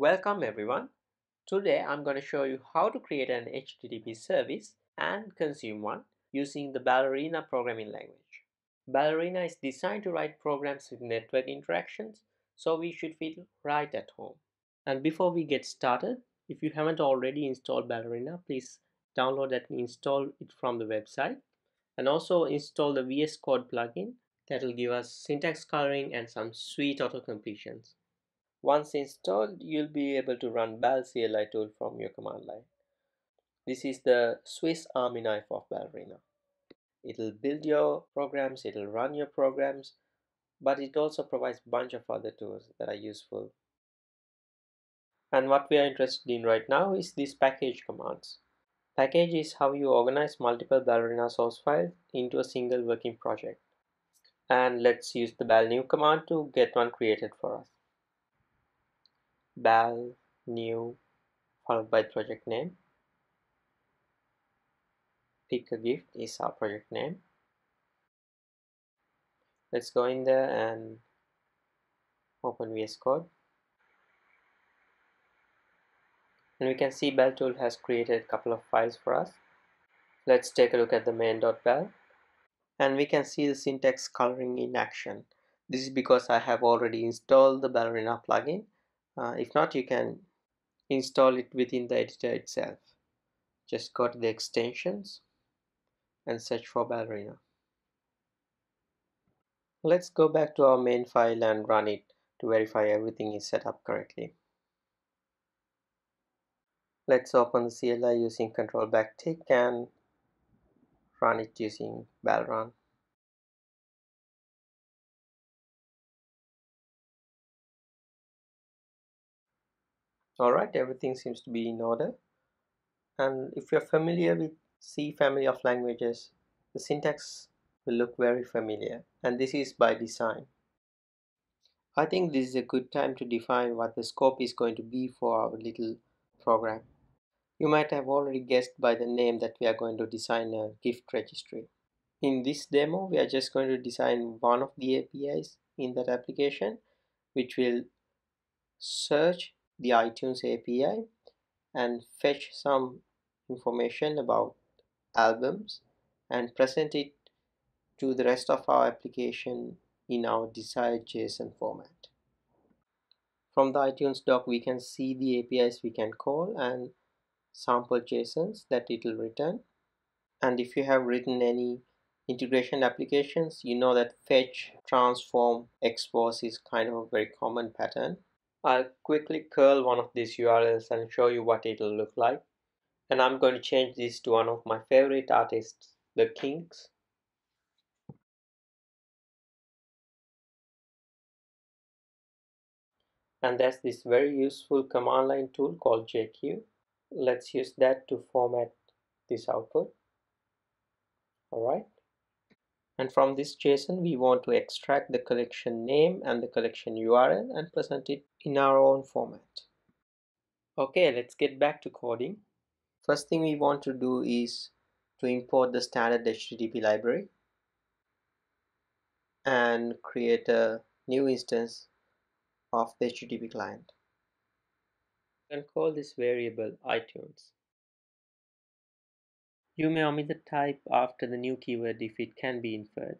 Welcome everyone. Today I'm going to show you how to create an HTTP service and consume one using the Ballerina programming language. Ballerina is designed to write programs with network interactions, so we should feel right at home. And before we get started, if you haven't already installed Ballerina, please download that and install it from the website. And also install the VS Code plugin that will give us syntax coloring and some sweet auto-completions. Once installed, you'll be able to run BAL CLI tool from your command line. This is the Swiss Army knife of Ballerina. It'll build your programs, it'll run your programs, but it also provides a bunch of other tools that are useful. And what we are interested in right now is these package commands. Package is how you organize multiple Ballerina source files into a single working project. And let's use the BAL new command to get one created for us. BAL new followed by project name. Pick a gift is our project name. Let's go in there and open VS Code. And we can see BAL tool has created a couple of files for us. Let's take a look at the main.bal. And we can see the syntax coloring in action. This is because I have already installed the Ballerina plugin. If not, you can install it within the editor itself. Just go to the extensions and search for Ballerina. Let's go back to our main file and run it to verify everything is set up correctly. Let's open the CLI using Control backtick and run it using BAL run. Alright, everything seems to be in order. And if you're familiar with C family of languages, the syntax will look very familiar. And this is by design. I think this is a good time to define what the scope is going to be for our little program. You might have already guessed by the name that we are going to design a gift registry. In this demo, we are just going to design one of the APIs in that application, which will search the iTunes API and fetch some information about albums and present it to the rest of our application in our desired JSON format. From the iTunes doc, we can see the APIs we can call and sample JSONs that it will return. And if you have written any integration applications, you know that fetch, transform, expose is kind of a very common pattern. I'll quickly curl one of these URLs and show you what it'll look like. And I'm going to change this to one of my favorite artists, the Kinks. And there's this very useful command line tool called jq. Let's use that to format this output. Alright. And from this JSON, we want to extract the collection name and the collection URL and present it in our own format. Okay, let's get back to coding. First thing we want to do is to import the standard HTTP library and create a new instance of the HTTP client. And call this variable iTunes. You may omit the type after the new keyword if it can be inferred.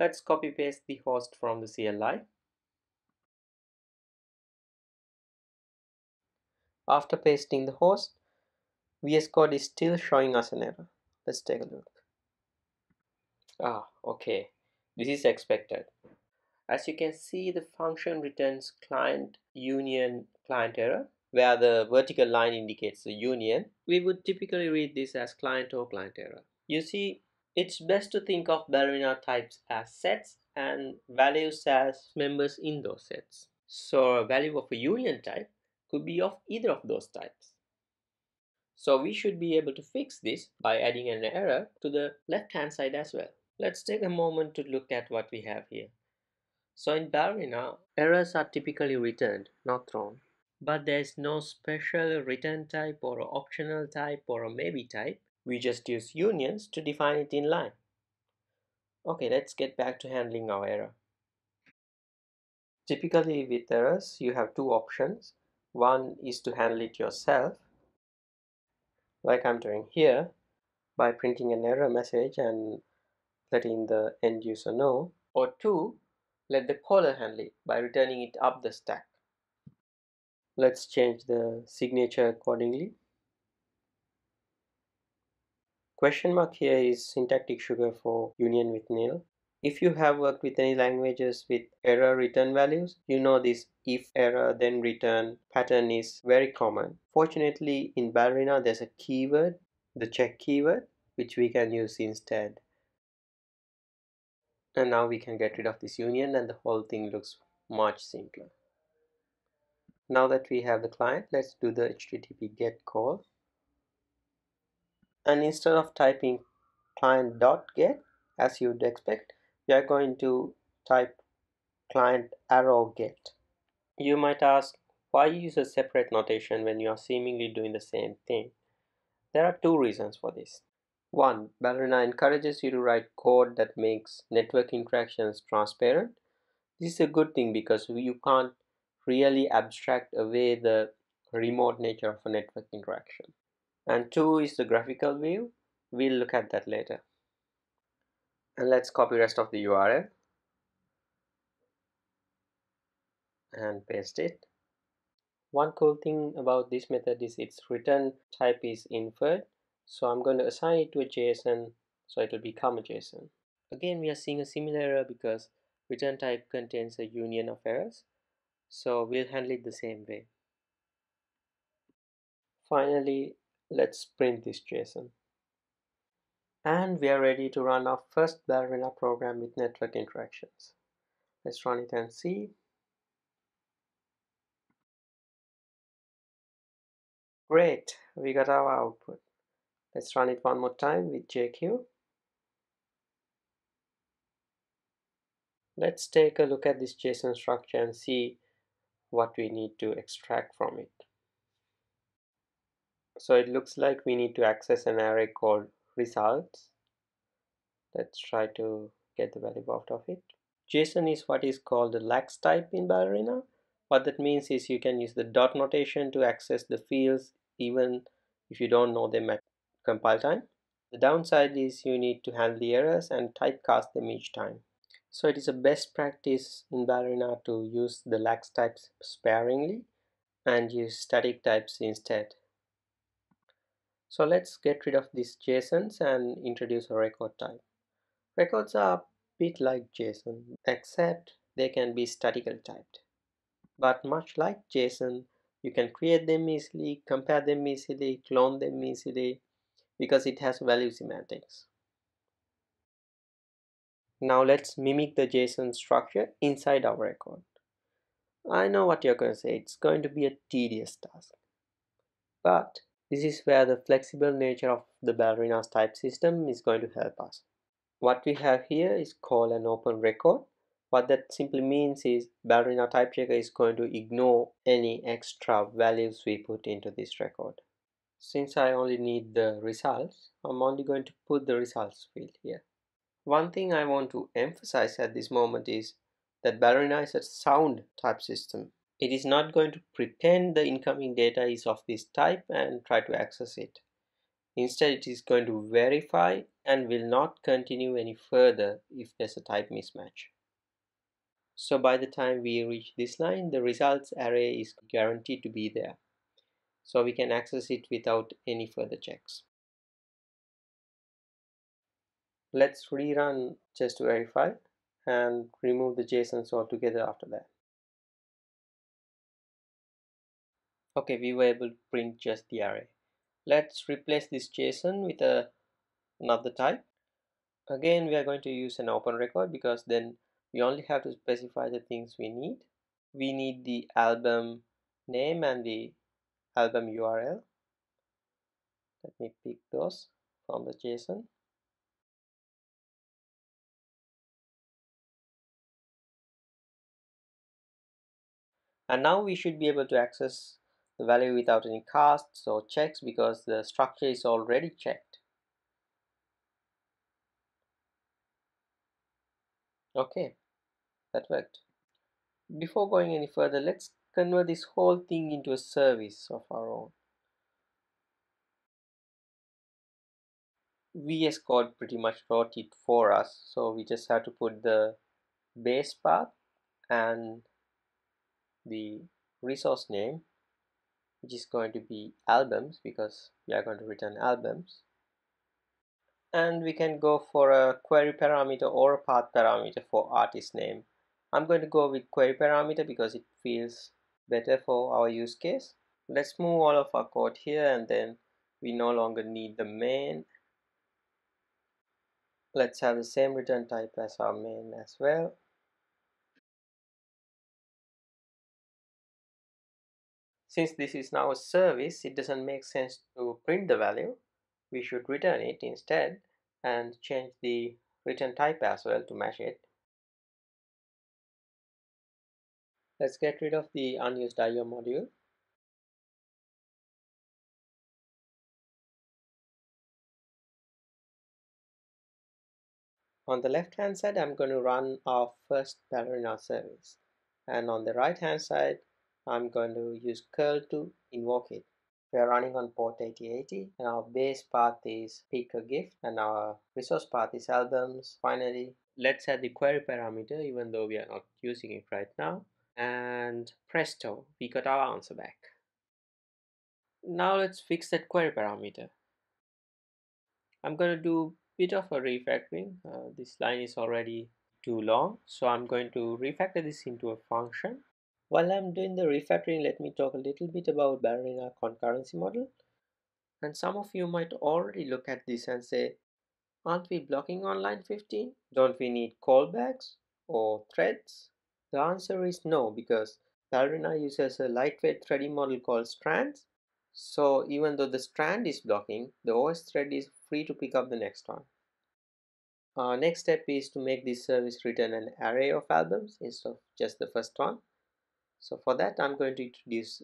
Let's copy paste the host from the CLI. After pasting the host, VS Code is still showing us an error. Let's take a look. Ah, okay. This is expected. As you can see, the function returns client union client error, where the vertical line indicates the union. We would typically read this as client or client error. You see, it's best to think of Ballerina types as sets and values as members in those sets. So a value of a union type could be of either of those types. So we should be able to fix this by adding an error to the left-hand side as well. Let's take a moment to look at what we have here. So in Ballerina, errors are typically returned, not thrown. But there's no special return type or optional type or a maybe type. We just use unions to define it in line. Okay, let's get back to handling our error. Typically with errors, you have two options. One is to handle it yourself, like I'm doing here, by printing an error message and letting the end user know, or two, let the caller handle it by returning it up the stack. Let's change the signature accordingly. Question mark here is syntactic sugar for union with nil. If you have worked with any languages with error return values, you know this if error then return pattern is very common. Fortunately, in Ballerina there's a keyword, the check keyword, which we can use instead. And now we can get rid of this union and the whole thing looks much simpler. Now that we have the client, let's do the HTTP GET call. And instead of typing client.get, as you'd expect, we are going to type client arrow get. You might ask, why use a separate notation when you are seemingly doing the same thing? There are two reasons for this. One, Ballerina encourages you to write code that makes network interactions transparent. This is a good thing because you can't really abstract away the remote nature of a network interaction. And two is the graphical view. We'll look at that later. And let's copy rest of the URL and paste it. One cool thing about this method is its return type is inferred. So I'm going to assign it to a JSON, so it will become a JSON. Again, we are seeing a similar error because return type contains a union of errors. So we'll handle it the same way. Finally, let's print this JSON. And we are ready to run our first Ballerina program with network interactions. Let's run it and see. Great, we got our output. Let's run it one more time with jq. Let's take a look at this JSON structure and see what we need to extract from it. So it looks like we need to access an array called results. Let's try to get the value out of it. JSON is what is called a lax type in Ballerina. What that means is you can use the dot notation to access the fields even if you don't know them at compile time. The downside is you need to handle the errors and typecast them each time. So it is a best practice in Ballerina to use the lax types sparingly and use static types instead. So let's get rid of these JSONs and introduce a record type. Records are a bit like JSON, except they can be statically typed. But much like JSON, you can create them easily, compare them easily, clone them easily, because it has value semantics. Now let's mimic the JSON structure inside our record. I know what you're going to say, it's going to be a tedious task. But this is where the flexible nature of the Ballerina's type system is going to help us. What we have here is called an open record. What that simply means is Ballerina type checker is going to ignore any extra values we put into this record. Since I only need the results, I'm only going to put the results field here. One thing I want to emphasize at this moment is that Ballerina is a sound type system. It is not going to pretend the incoming data is of this type and try to access it. Instead, it is going to verify and will not continue any further if there's a type mismatch. So by the time we reach this line, the results array is guaranteed to be there. So we can access it without any further checks. Let's rerun just to verify and remove the JSONs altogether after that. Okay, we were able to print just the array. Let's replace this JSON with another type. Again, we are going to use an open record because then we only have to specify the things we need. We need the album name and the album URL. Let me pick those from the JSON. And now we should be able to access the value without any casts or checks because the structure is already checked. Okay, that worked. Before going any further, let's convert this whole thing into a service of our own. VS Code pretty much wrote it for us, so we just have to put the base path and the resource name, which is going to be albums because we are going to return albums. And we can go for a query parameter or a path parameter for artist name. I'm going to go with query parameter because it feels better for our use case. Let's move all of our code here, and then we no longer need the main. Let's have the same return type as our main as well. Since this is now a service, it doesn't make sense to print the value. We should return it instead and change the return type as well to match it. Let's get rid of the unused IO module. On the left hand side, I'm going to run our first Ballerina service, and on the right hand side, I'm going to use curl to invoke it. We are running on port 8080, and our base path is pick a gift, and our resource path is albums. Finally, let's add the query parameter, even though we are not using it right now. And presto, we got our answer back. Now let's fix that query parameter. I'm going to do a bit of a refactoring. This line is already too long, so I'm going to refactor this into a function. While I'm doing the refactoring, let me talk a little bit about Ballerina concurrency model. And some of you might already look at this and say, aren't we blocking on line 15? Don't we need callbacks or threads? The answer is no, because Ballerina uses a lightweight threading model called strands. So even though the strand is blocking, the OS thread is free to pick up the next one. Our next step is to make this service return an array of albums instead of just the first one. So for that, I'm going to introduce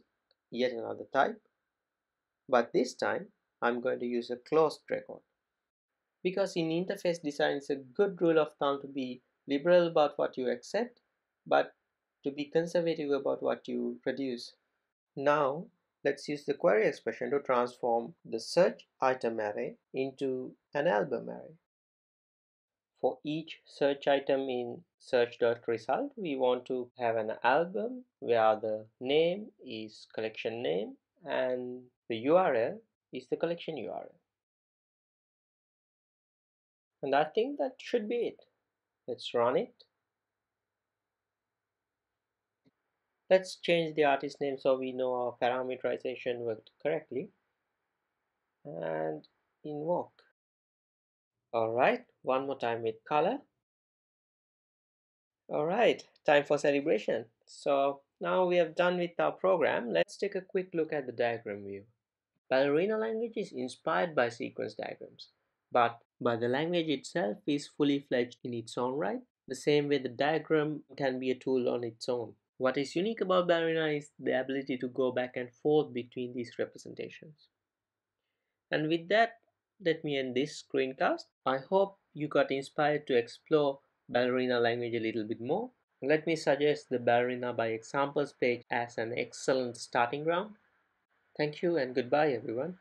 yet another type, but this time I'm going to use a closed record, because in interface design it's a good rule of thumb to be liberal about what you accept, but to be conservative about what you produce. Now let's use the query expression to transform the search item array into an album array. For each search item in search.result, we want to have an album where the name is collection name and the URL is the collection URL. And I think that should be it. Let's run it. Let's change the artist name so we know our parameterization worked correctly. And invoke. Alright, one more time with color. Alright, time for celebration. So now we have done with our program. Let's take a quick look at the diagram view. Ballerina language is inspired by sequence diagrams, but the language itself is fully fledged in its own right, the same way the diagram can be a tool on its own. What is unique about Ballerina is the ability to go back and forth between these representations. And with that, let me end this screencast. I hope you got inspired to explore Ballerina language a little bit more. Let me suggest the Ballerina by examples page as an excellent starting ground. Thank you and goodbye, everyone.